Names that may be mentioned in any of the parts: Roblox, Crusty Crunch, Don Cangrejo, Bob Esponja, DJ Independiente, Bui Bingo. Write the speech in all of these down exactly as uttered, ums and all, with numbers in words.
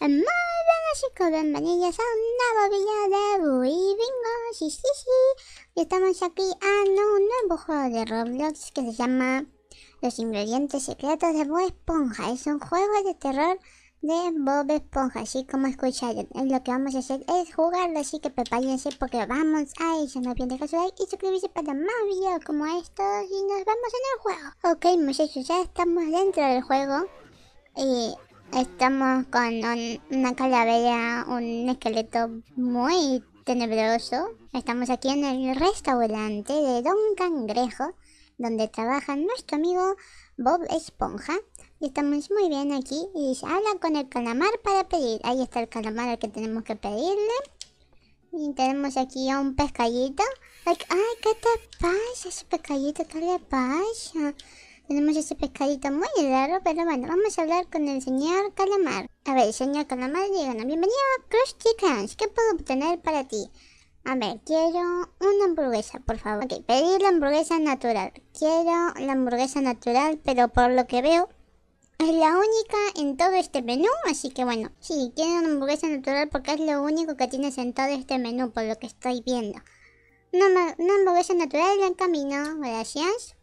Muy buenas, chicos, bienvenidos a un nuevo video de Bui Bingo. Sí, sí, sí. Y estamos aquí a un nuevo juego de Roblox que se llama Los ingredientes secretos de Bob Esponja. Es un juego de terror de Bob Esponja, así como escucharon. Lo que vamos a hacer es jugarlo, así que prepárense porque vamos a ello. No olviden dejar su like y suscribirse para más videos como estos, y nos vemos en el juego. Ok, muchachos, ya estamos dentro del juego y estamos con un, una calavera, un esqueleto muy tenebroso. Estamos aquí en el restaurante de Don Cangrejo, donde trabaja nuestro amigo Bob Esponja. Y estamos muy bien aquí. Y dice, habla con el calamar para pedir. Ahí está el calamar al que tenemos que pedirle. Y tenemos aquí a un pescadito. Ay, ¿qué te pasa ese pescadito? ¿Qué le pasa? Tenemos ese pescadito muy raro, pero bueno, vamos a hablar con el señor Calamar. A ver, señor Calamar, díganos, bienvenido a Crusty Crunch, ¿qué puedo obtener para ti? A ver, quiero una hamburguesa, por favor. Ok, pedí la hamburguesa natural. Quiero la hamburguesa natural, pero por lo que veo, es la única en todo este menú, así que bueno. Sí, quiero una hamburguesa natural porque es lo único que tienes en todo este menú, por lo que estoy viendo. Una, una hamburguesa natural en camino, gracias.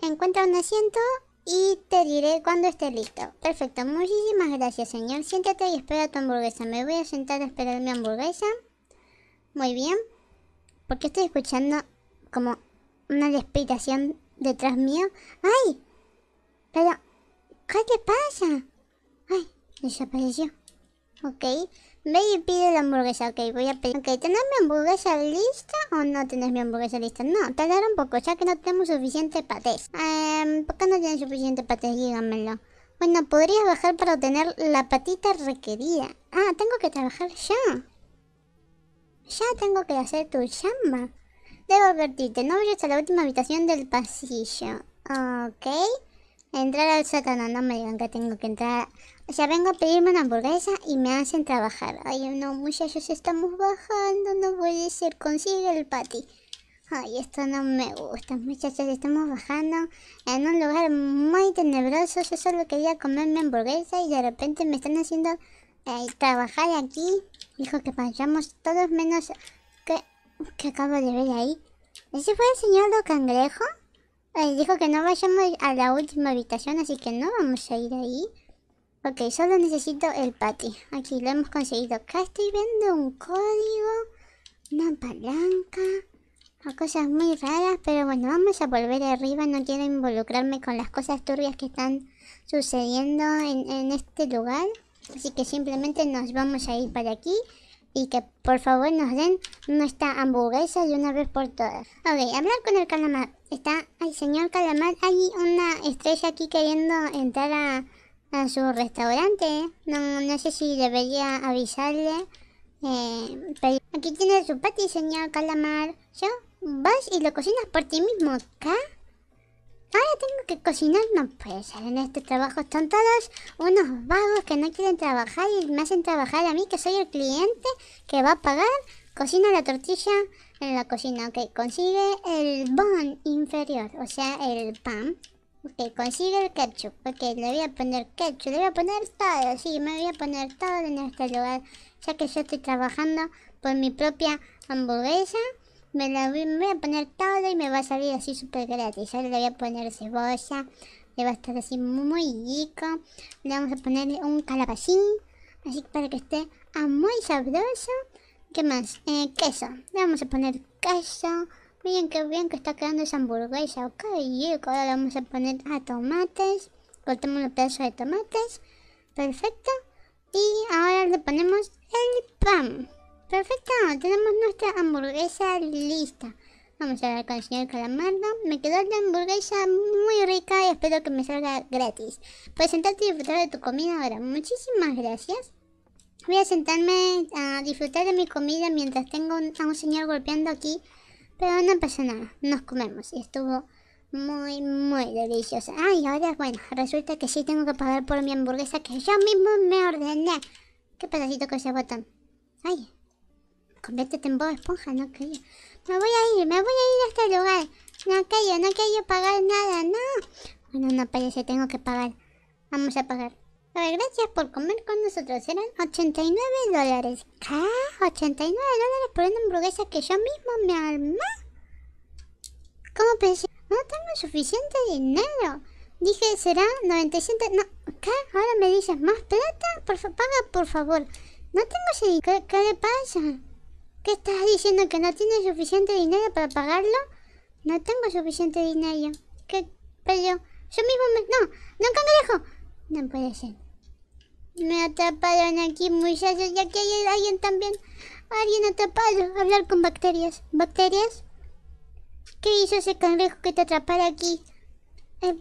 Encuentra un asiento y te diré cuando esté listo. Perfecto, muchísimas gracias, señor. Siéntate y espera tu hamburguesa. Me voy a sentar a esperar mi hamburguesa. Muy bien. Porque estoy escuchando como una respiración detrás mío. ¡Ay! Pero, ¿qué te pasa? ¡Ay! Desapareció. Ok. Ve y pide la hamburguesa. Ok, voy a pedir. Ok, ¿tenés mi hamburguesa lista o no tenés mi hamburguesa lista? No, tardará un poco, ya que no tenemos suficiente patés. Eh, ¿Por qué no tienen suficiente patés? Díganmelo. Bueno, podrías bajar para obtener la patita requerida. Ah, tengo que trabajar ya. Ya tengo que hacer tu chamba. Debo advertirte, no vayas a la última habitación del pasillo. Ok. Entrar al sótano, no me digan que tengo que entrar. O sea, vengo a pedirme una hamburguesa y me hacen trabajar. Ay, no, muchachos, estamos bajando, no puede ser, consigue el patty. Ay, esto no me gusta, muchachos, estamos bajando en un lugar muy tenebroso. Yo solo quería comerme hamburguesa y de repente me están haciendo eh, trabajar aquí. Dijo que vayamos todos menos... ¿Qué? ¿Qué acabo de ver ahí? ¿Ese fue el señor Don Cangrejo? Eh, dijo que no vayamos a la última habitación, así que no vamos a ir ahí. Ok, solo necesito el patty. Aquí lo hemos conseguido. Acá estoy viendo un código, una palanca, cosas muy raras, pero bueno, vamos a volver arriba. No quiero involucrarme con las cosas turbias que están sucediendo en, en este lugar. Así que simplemente nos vamos a ir para aquí. Y que por favor nos den nuestra hamburguesa de una vez por todas. Ok, hablar con el calamar. Está el señor calamar. Hay una estrella aquí queriendo entrar a, a su restaurante. No, no sé si debería avisarle. Eh, pero aquí tiene su patty, señor calamar. Yo, vas y lo cocinas por ti mismo acá. Ahora tengo que cocinar, no puede ser, en este trabajo están todos unos vagos que no quieren trabajar y me hacen trabajar a mí, que soy el cliente que va a pagar. Cocina la tortilla en la cocina, ok, consigue el bun inferior, o sea, el pan. Ok, consigue el ketchup, ok, le voy a poner ketchup, le voy a poner todo, sí, me voy a poner todo en este lugar, ya que yo estoy trabajando por mi propia hamburguesa. Me la voy, me voy a poner todo y me va a salir así súper gratis. Ahora le voy a poner cebolla. Le va a estar así muy rico. Le vamos a poner un calabacín. Así para que esté muy sabroso. ¿Qué más? Eh, queso. Le vamos a poner queso. Miren qué bien que está quedando esa hamburguesa. Ok, rico. Ahora le vamos a poner a tomates. Cortamos los pedazos de tomates. Perfecto. Y ahora le ponemos el pan. Perfecto, tenemos nuestra hamburguesa lista. Vamos a hablar con el señor Calamardo. Me quedó la hamburguesa muy rica y espero que me salga gratis. Puedes sentarte y disfrutar de tu comida ahora. Muchísimas gracias. Voy a sentarme a disfrutar de mi comida mientras tengo a un señor golpeando aquí. Pero no pasa nada, nos comemos. Y estuvo muy, muy deliciosa. Ah, y ahora, bueno, resulta que sí tengo que pagar por mi hamburguesa que yo mismo me ordené. Qué pedacito con ese botón. Ay. Conviértete en Bob Esponja, no quería. Me voy a ir, me voy a ir a este lugar. No quería, no quería pagar nada, no. Bueno, no parece, tengo que pagar. Vamos a pagar. Pero gracias por comer con nosotros. Eran ochenta y nueve dólares. ¿Qué? ochenta y nueve dólares por una hamburguesa que yo mismo me armé. ¿Cómo pensé? No tengo suficiente dinero. Dije, será noventa y siete... No, ¿qué? Ahora me dices, ¿más plata? Por fa... Paga, por favor. No tengo ese dinero. ¿Qué, ¿Qué le pasa? ¿Qué estás diciendo? ¿Que no tienes suficiente dinero para pagarlo? No tengo suficiente dinero. ¿Qué? Pero yo mismo me... No, Don Cangrejo. No puede ser. Me atraparon aquí, muchachos. Y aquí hay alguien también. Alguien atrapado. Hablar con bacterias. ¿Bacterias? ¿Qué hizo ese cangrejo que te atrapara aquí? Eh...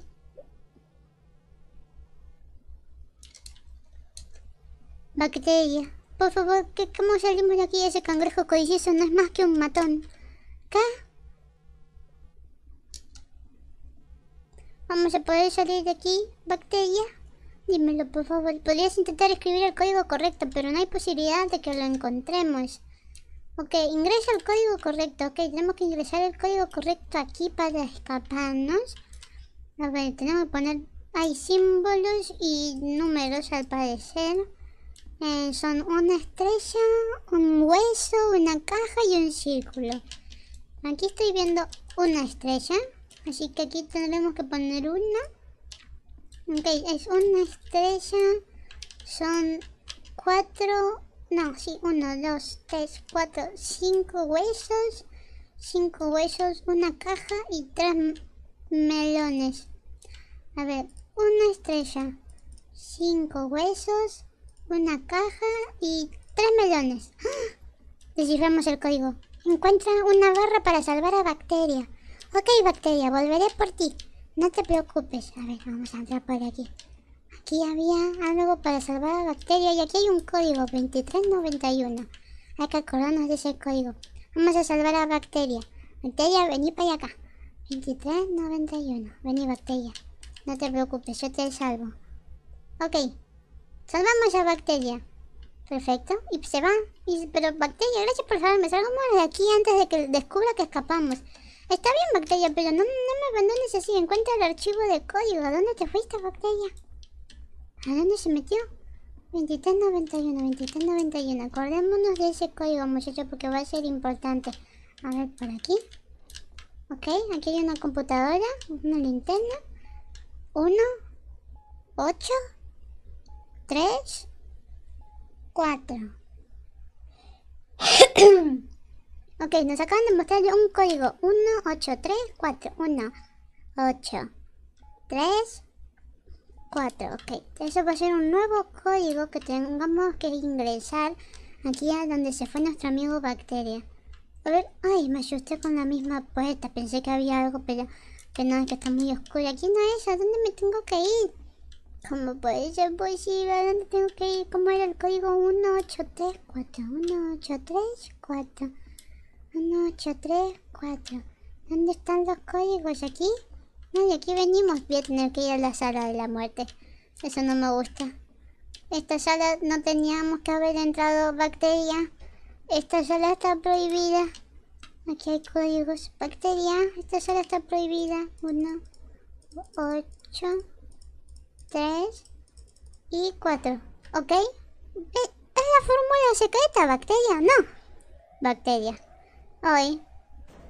Bacteria, por favor, ¿qué, ¿cómo salimos de aquí? Ese cangrejo codicioso no es más que un matón. ¿Qué? ¿Vamos a poder salir de aquí, bacteria? Dímelo, por favor. Podrías intentar escribir el código correcto, pero no hay posibilidad de que lo encontremos. Ok, ingresa el código correcto. Ok, tenemos que ingresar el código correcto aquí para escaparnos. A ver, tenemos que poner... Hay símbolos y números al parecer. Eh, son una estrella, un hueso, una caja y un círculo. Aquí estoy viendo una estrella, así que aquí tendremos que poner una. Ok, es una estrella, son cuatro, no, sí, uno, dos, tres, cuatro, cinco huesos, cinco huesos, una caja y tres melones. A ver, una estrella, cinco huesos, una caja y tres melones. ¡Ah! Desciframos el código. Encuentra una barra para salvar a Bacteria. Ok, Bacteria, volveré por ti. No te preocupes. A ver, vamos a entrar por aquí. Aquí había algo para salvar a Bacteria y aquí hay un código, veintitrés noventa y uno. Hay que acordarnos de ese código. Vamos a salvar a Bacteria. Bacteria, vení para acá. veintitrés noventa y uno. Vení, Bacteria. No te preocupes, yo te salvo. Ok. Salvamos a Bacteria. Perfecto. Y se va. Y, pero Bacteria, gracias por salvarme. Salgamos de aquí antes de que descubra que escapamos. Está bien, Bacteria, pero no, no me abandones así. Encuentra el archivo de código. ¿A dónde te fuiste, Bacteria? ¿A dónde se metió? veintitrés noventa y uno, veintitrés noventa y uno. Acordémonos de ese código, muchachos, porque va a ser importante. A ver, por aquí. Ok, aquí hay una computadora, una linterna. uno, ocho, tres, cuatro. Ok, nos acaban de mostrar un código. uno, ocho, tres, cuatro. uno, ocho, tres, cuatro. Ok, eso va a ser un nuevo código que tengamos que ingresar aquí a donde se fue nuestro amigo Bacteria. A ver, ay, me asusté con la misma puerta. Pensé que había algo, pero que no, que está muy oscuro. Aquí no es, ¿a dónde me tengo que ir? ¿Cómo puede ser posible? ¿A dónde tengo que ir? ¿Cómo era el código? uno, ocho, tres, cuatro. uno, ocho, tres, cuatro. uno, ocho, tres, cuatro. ¿Dónde están los códigos? ¿Aquí? No, de aquí venimos. Voy a tener que ir a la sala de la muerte. Eso no me gusta. Esta sala no teníamos que haber entrado, Bacteria. Esta sala está prohibida. Aquí hay códigos. Bacteria, esta sala está prohibida. uno, ocho, tres y cuatro. ¿Ok? ¿Es, es la fórmula secreta, Bacteria? No. Bacteria. Hoy.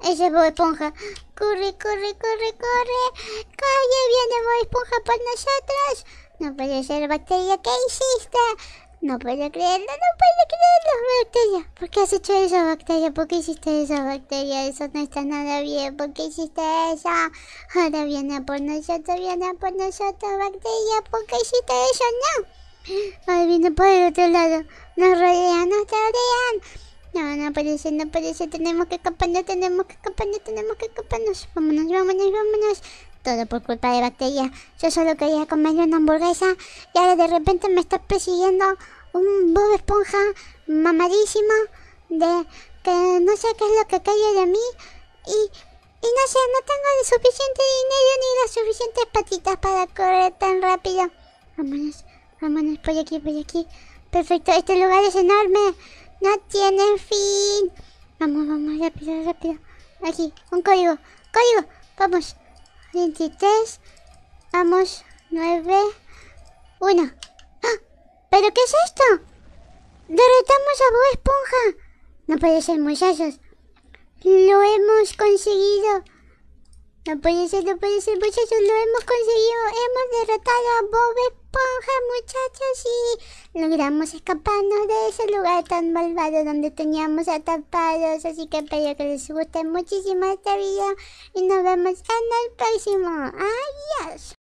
Ese es Bob Esponja. Corre, corre, corre, corre. Calle, viene Bob Esponja por nosotros. No puede ser, Bacteria. ¿Qué hiciste? No puedo creerlo, no puedo creerlo, Bacteria. ¿Por qué has hecho eso, Bacteria? ¿Por qué hiciste eso, Bacteria? Eso no está nada bien. ¿Por qué hiciste eso? Ahora viene a por nosotros, viene a por nosotros, Bacteria. ¿Por qué hiciste eso? No. Ahora viene por el otro lado. Nos rodean, nos rodean. No, no parece, no parece. Tenemos que escaparnos, tenemos que escaparnos, tenemos que escaparnos. Vámonos, vámonos, vámonos. Todo por culpa de Bacteria. Yo solo quería comerme una hamburguesa y ahora de repente me está persiguiendo un Bob Esponja mamadísimo de que no sé qué es lo que cae de mí y, y no sé, no tengo el suficiente dinero ni las suficientes patitas para correr tan rápido. Vámonos, vámonos por aquí, por aquí. Perfecto, este lugar es enorme, no tiene fin. Vamos, vamos, rápido, rápido. Aquí, un código, código, vamos. veintitrés, vamos, nueve, uno. ¡Ah! ¿Pero qué es esto? ¡Derrotamos a Bob Esponja! No puede ser, muchachos. ¡Lo hemos conseguido! No puede ser, no puede ser, muchachos. ¡Lo hemos conseguido! ¡Hemos derrotado a Bob Esponja, muchachos! Y logramos escaparnos de ese lugar tan malvado donde teníamos atrapados. Así que espero que les guste muchísimo este video. Y nos vemos en el próximo. ¡Adiós!